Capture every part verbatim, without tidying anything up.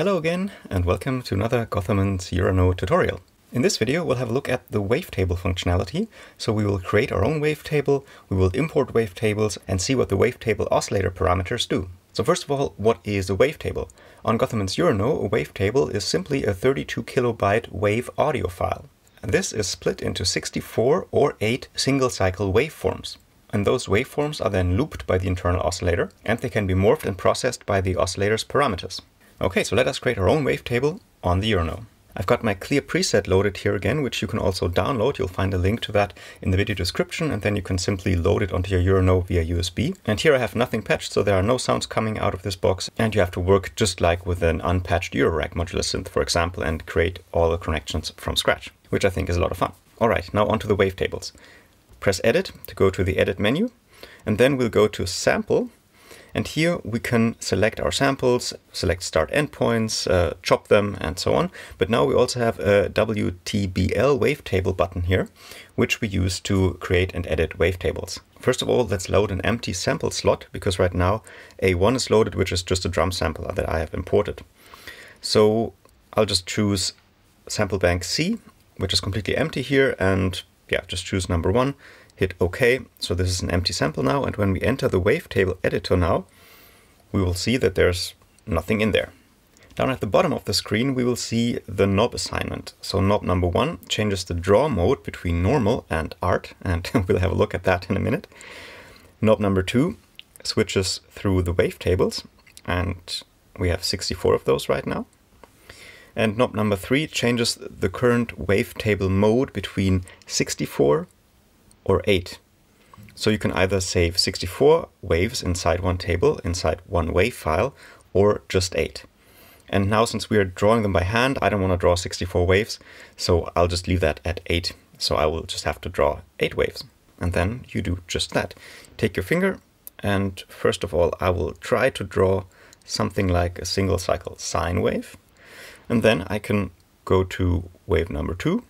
Hello again, and welcome to another Gotharman's Urano tutorial. In this video, we'll have a look at the wavetable functionality. So we will create our own wavetable, we will import wavetables, and see what the wavetable oscillator parameters do. So first of all, what is a wavetable? On Gotharman's Urano, a wavetable is simply a thirty-two kilobyte wave audio file. This is split into sixty-four or eight single-cycle waveforms. And those waveforms are then looped by the internal oscillator, and they can be morphed and processed by the oscillator's parameters. Okay, so let us create our own wavetable on the Urano. I've got my clear preset loaded here again, which you can also download. You'll find a link to that in the video description, and then you can simply load it onto your Urano via U S B. And here I have nothing patched, so there are no sounds coming out of this box, and you have to work just like with an unpatched Eurorack modular synth, for example, and create all the connections from scratch, which I think is a lot of fun. All right, now onto the wavetables. Press Edit to go to the Edit menu, and then we'll go to Sample. And here we can select our samples, select start endpoints, uh, chop them, and so on. But now we also have a W T B L wavetable button here, which we use to create and edit wavetables. First of all, let's load an empty sample slot, because right now A one is loaded, which is just a drum sample that I have imported. So I'll just choose sample bank C, which is completely empty here, and yeah, just choose number one. Hit OK, so this is an empty sample now, and when we enter the wavetable editor now, we will see that there's nothing in there. Down at the bottom of the screen, we will see the knob assignment. So knob number one changes the draw mode between normal and art, and we'll have a look at that in a minute. Knob number two switches through the wavetables, and we have sixty-four of those right now. And knob number three changes the current wavetable mode between sixty-four or eight. So you can either save sixty-four waves inside one table, inside one wave file, or just eight. And now, since we are drawing them by hand, I don't want to draw sixty-four waves, so I'll just leave that at eight. So I will just have to draw eight waves. And then you do just that. Take your finger, and first of all, I will try to draw something like a single cycle sine wave. And then I can go to wave number two,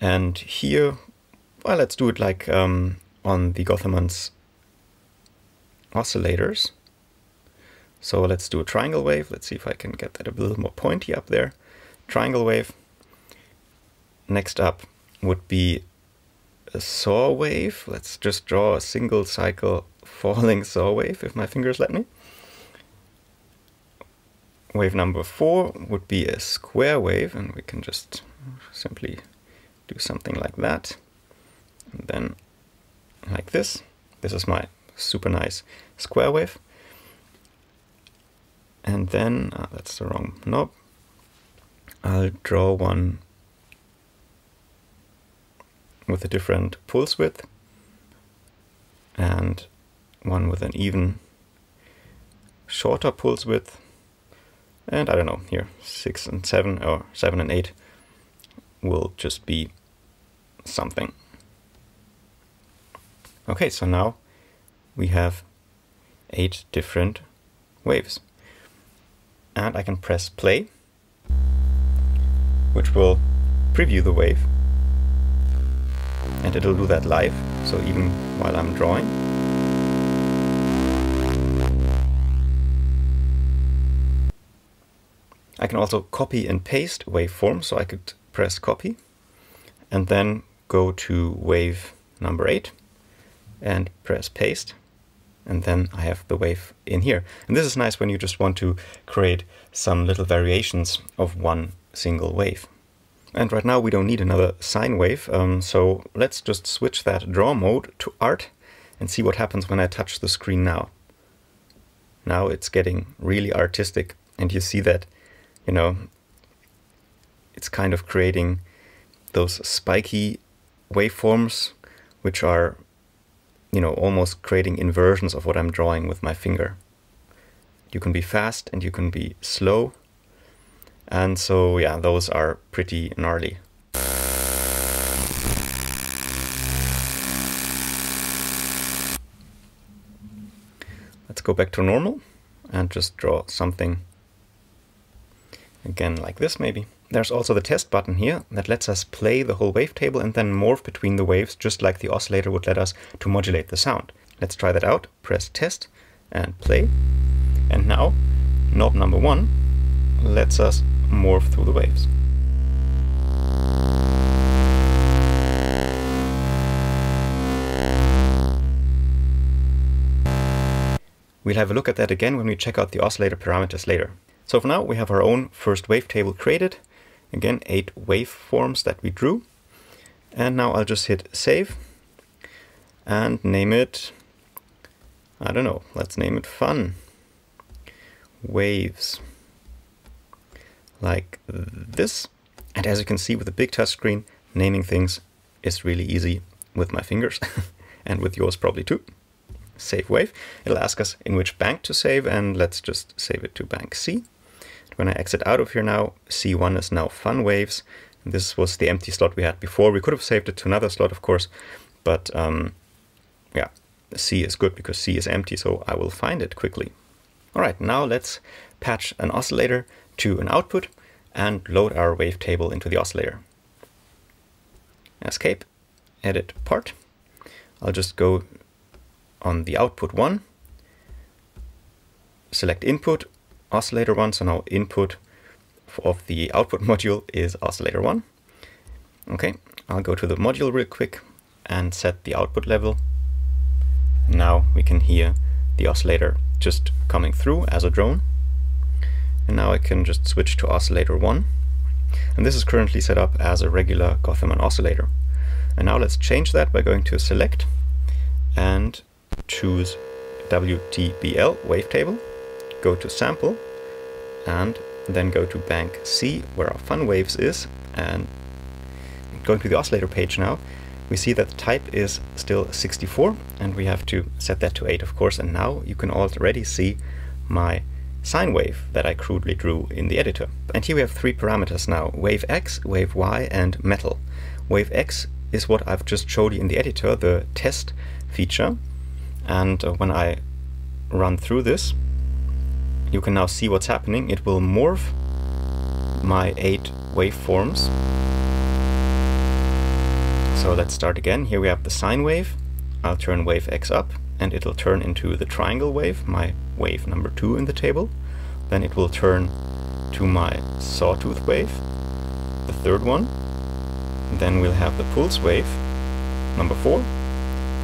and here, well, let's do it like um, on the Gotharman's oscillators. So let's do a triangle wave. Let's see if I can get that a little more pointy up there. Triangle wave. Next up would be a saw wave. Let's just draw a single cycle falling saw wave, if my fingers let me. Wave number four would be a square wave, and we can just simply do something like that. And then like this. This is my super nice square wave. And then, oh, that's the wrong knob. I'll draw one with a different pulse width and one with an even shorter pulse width. And I don't know, here, six and seven or seven and eight will just be something. Okay, so now we have eight different waves, and I can press play, which will preview the wave, and it'll do that live, so even while I'm drawing. I can also copy and paste waveform, so I could press copy, and then go to wave number eight, and press paste, and then I have the wave in here. And this is nice when you just want to create some little variations of one single wave. And right now we don't need another sine wave, um, so let's just switch that draw mode to art and see what happens when I touch the screen now. Now it's getting really artistic, and you see that, you know, it's kind of creating those spiky waveforms, which are, you know, almost creating inversions of what I'm drawing with my finger. You can be fast and you can be slow. And so, yeah, those are pretty gnarly. Let's go back to normal and just draw something again like this maybe. There's also the test button here that lets us play the whole wavetable and then morph between the waves, just like the oscillator would let us, to modulate the sound. Let's try that out. Press test and play. And now knob number one lets us morph through the waves. We'll have a look at that again when we check out the oscillator parameters later. So for now we have our own first wave table created. Again, eight waveforms that we drew. And now I'll just hit save and name it, I don't know, let's name it fun. Waves. Like this. And as you can see with the big touchscreen, naming things is really easy with my fingers and with yours probably too. Save wave. It'll ask us in which bank to save, and let's just save it to bank C. When I exit out of here now, C one is now fun waves. And this was the empty slot we had before. We could have saved it to another slot, of course, but um, yeah, C is good because C is empty, so I will find it quickly. All right, now let's patch an oscillator to an output and load our wave table into the oscillator. Escape, edit part. I'll just go on the output one, select input, oscillator one, so now input of the output module is oscillator one. Okay, I'll go to the module real quick and set the output level. Now we can hear the oscillator just coming through as a drone. And now I can just switch to oscillator one. And this is currently set up as a regular Gotharman oscillator. And now let's change that by going to select and choose W T B L wavetable, go to sample, and then go to bank C where our fun waves is, and going to the oscillator page now, we see that the type is still sixty-four, and we have to set that to eight, of course, and now you can already see my sine wave that I crudely drew in the editor. And here we have three parameters now, wave X, wave Y, and metal. Wave X is what I've just showed you in the editor, the test feature. And uh, when I run through this, you can now see what's happening. It will morph my eight waveforms. So let's start again. Here we have the sine wave. I'll turn wave X up and it'll turn into the triangle wave, my wave number two in the table. Then it will turn to my sawtooth wave, the third one. Then we'll have the pulse wave, number four.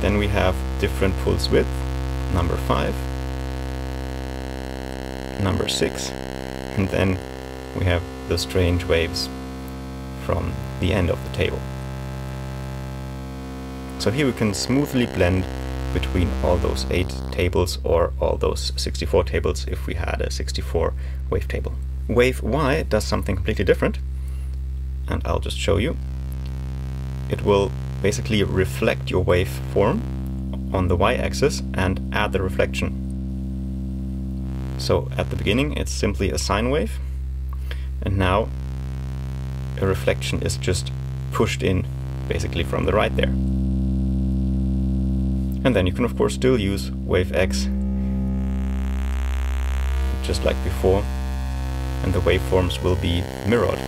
Then we have different pulse width, number five, number six, and then we have the strange waves from the end of the table. So here we can smoothly blend between all those eight tables or all those sixty-four tables if we had a sixty-four wave table. Wave Y does something completely different, and I'll just show you. It will basically reflect your waveform on the y-axis and add the reflection. So at the beginning it's simply a sine wave, and now a reflection is just pushed in basically from the right there. And then you can of course still use wave X just like before, and the waveforms will be mirrored.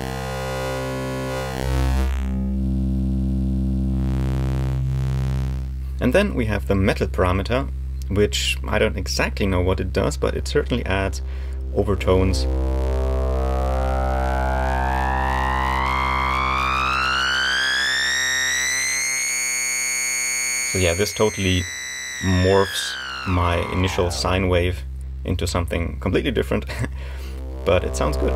And then we have the metal parameter, which I don't exactly know what it does, but it certainly adds overtones. So yeah, this totally morphs my initial sine wave into something completely different, but it sounds good.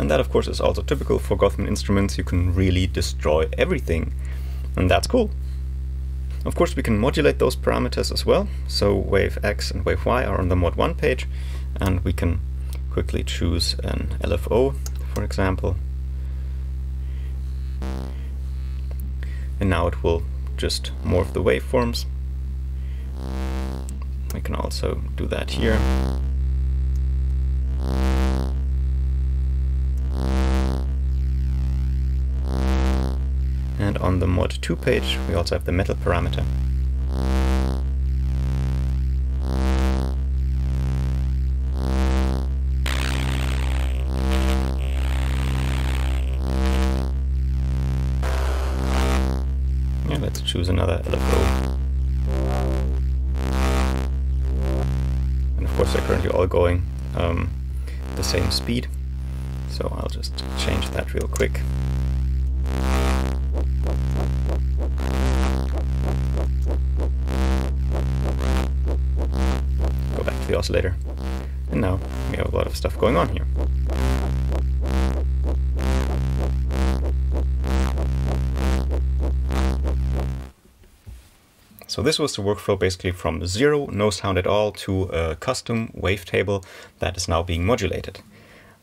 And that of course is also typical for Gotharman instruments. You can really destroy everything, and that's cool. Of course we can modulate those parameters as well, so wave X and wave Y are on the mod one page, and we can quickly choose an L F O, for example. And now it will just morph the waveforms. We can also do that here. And on the mod two page, we also have the metal parameter. choose another elliptical. And of course they're currently all going um, the same speed, so I'll just change that real quick. Go back to the oscillator, and now we have a lot of stuff going on here. So this was the workflow basically from zero, no sound at all, to a custom wavetable that is now being modulated.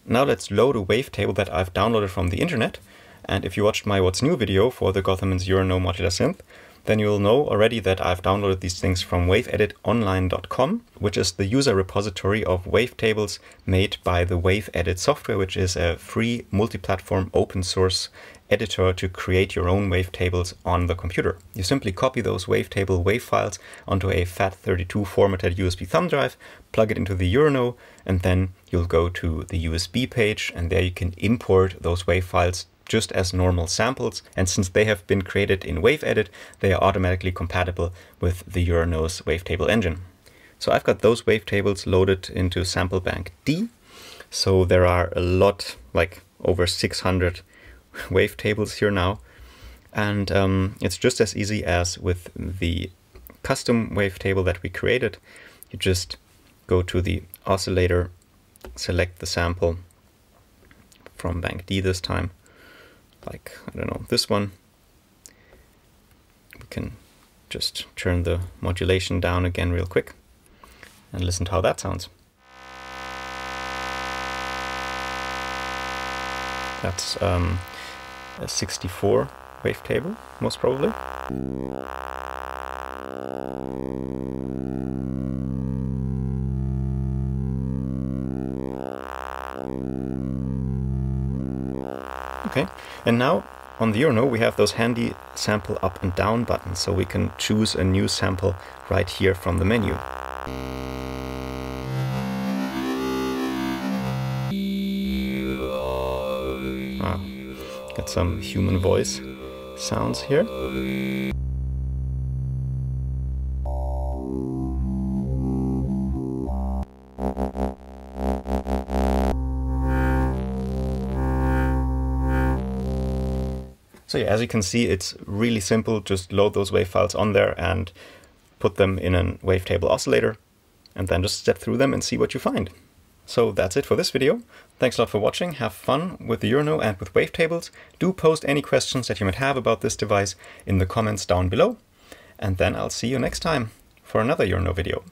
Now let's load a wavetable that I've downloaded from the internet, and if you watched my What's New video for the Gotharman's Urano modular synth, then you'll know already that I've downloaded these things from Wave Edit online dot com, which is the user repository of wavetables made by the Wave Edit software, which is a free multi-platform open source editor to create your own wavetables on the computer. You simply copy those wavetable wave files onto a fat thirty-two formatted U S B thumb drive, plug it into the Urano, and then you'll go to the U S B page, and there you can import those wave files just as normal samples. And since they have been created in Wave Edit, they are automatically compatible with the Urano's wavetable engine. So I've got those wavetables loaded into sample bank D. So there are a lot, like over six hundred wavetables here now, and um, it's just as easy as with the custom wavetable that we created. You just go to the oscillator, select the sample from bank D this time, like, I don't know, this one. We can just turn the modulation down again real quick and listen to how that sounds. That's um, a sixty-four wavetable, most probably. Okay, and now on the Urano we have those handy sample up and down buttons, so we can choose a new sample right here from the menu. Got some human voice sounds here. So yeah, as you can see, it's really simple. Just load those wave files on there and put them in a wavetable oscillator, and then just step through them and see what you find. So that's it for this video. Thanks a lot for watching. Have fun with the Urano and with wavetables. Do post any questions that you might have about this device in the comments down below. And then I'll see you next time for another Urano video.